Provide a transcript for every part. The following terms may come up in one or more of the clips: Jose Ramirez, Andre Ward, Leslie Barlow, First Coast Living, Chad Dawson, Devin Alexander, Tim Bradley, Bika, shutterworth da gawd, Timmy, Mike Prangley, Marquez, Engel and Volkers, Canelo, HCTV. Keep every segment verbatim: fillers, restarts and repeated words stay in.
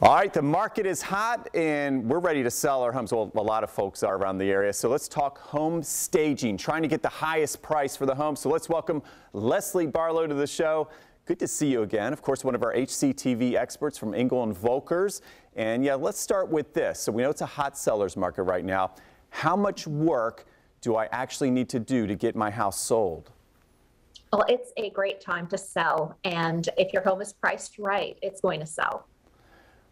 All right, the market is hot and we're ready to sell our homes. Well, a lot of folks are around the area. So let's talk home staging, trying to get the highest price for the home. So let's welcome Leslie Barlow to the show. Good to see you again. Of course, one of our H C T V experts from Engel and Volkers. And yeah, let's start with this. So we know it's a hot seller's market right now. How much work do I actually need to do to get my house sold? Well, it's a great time to sell. And if your home is priced right, it's going to sell.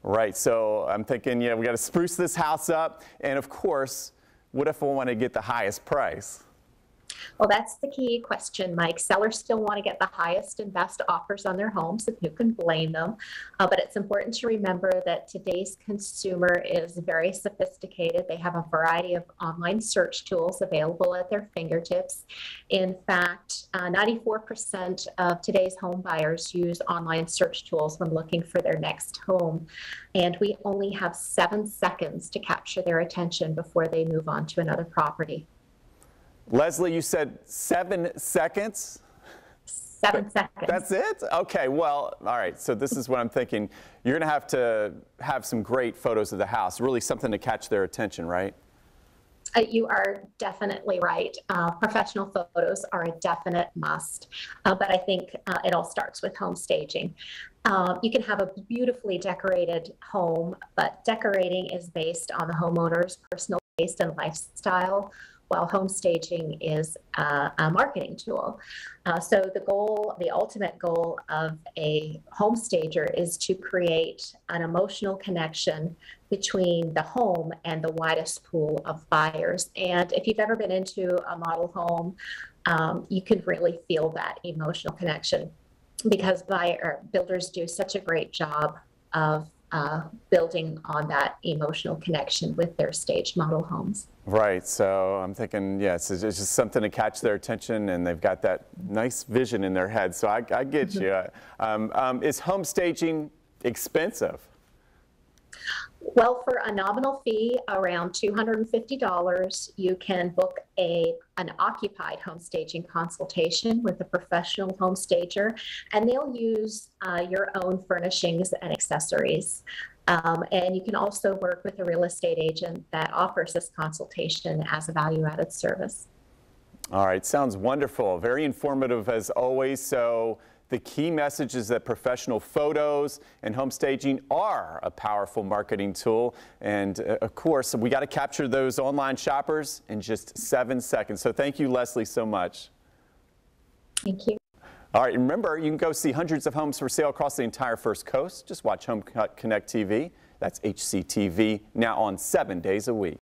Right, so I'm thinking, yeah, we got to spruce this house up, and of course, what if I want to get the highest price? Well, that's the key question, Mike. Sellers still want to get the highest and best offers on their homes, and who can blame them? Uh, but it's important to remember that today's consumer is very sophisticated. They have a variety of online search tools available at their fingertips. In fact, uh, ninety-four percent of today's home buyers use online search tools when looking for their next home. And we only have seven seconds to capture their attention before they move on to another property. Leslie, you said seven seconds? Seven seconds. That's it? Okay, well, all right, so this is what I'm thinking. You're going to have to have some great photos of the house, really something to catch their attention, right? Uh, you are definitely right. Uh, professional photos are a definite must, uh, but I think uh, it all starts with home staging. Uh, you can have a beautifully decorated home, but decorating is based on the homeowner's personal taste and lifestyle, while home staging is uh, a marketing tool. Uh, so the goal, the ultimate goal of a home stager is to create an emotional connection between the home and the widest pool of buyers. And if you've ever been into a model home, um, you can really feel that emotional connection because buyer, builders do such a great job of Uh, building on that emotional connection with their staged model homes. Right, so I'm thinking, yes, it's just something to catch their attention and they've got that nice vision in their head, so I, I get mm-hmm. you. Um, um, is home staging expensive? Well, for a nominal fee, around two hundred fifty dollars, you can book a, an occupied home staging consultation with a professional home stager, and they'll use uh, your own furnishings and accessories. Um, and you can also work with a real estate agent that offers this consultation as a value-added service. All right, sounds wonderful. Very informative as always. So the key message is that professional photos and home staging are a powerful marketing tool. And uh, of course, we got to capture those online shoppers in just seven seconds. So thank you, Leslie, so much. Thank you. All right, remember, you can go see hundreds of homes for sale across the entire First Coast. Just watch Home Connect T V. That's H C T V, now on seven days a week.